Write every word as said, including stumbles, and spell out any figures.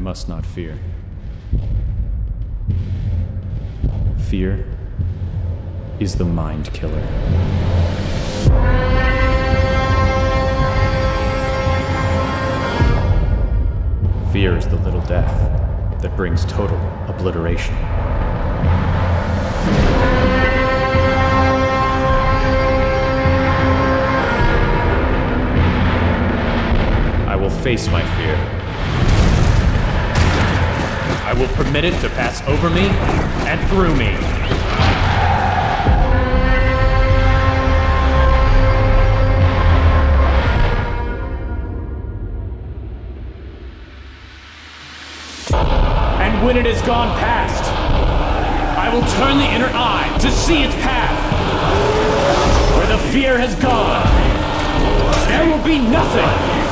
must not fear. Fear is the mind killer. Fear is the little death that brings total obliteration. I will face my fear. I will permit it to pass over me and through me. And when it has gone past, I will turn the inner eye to see its path. Where the fear has gone, there will be nothing.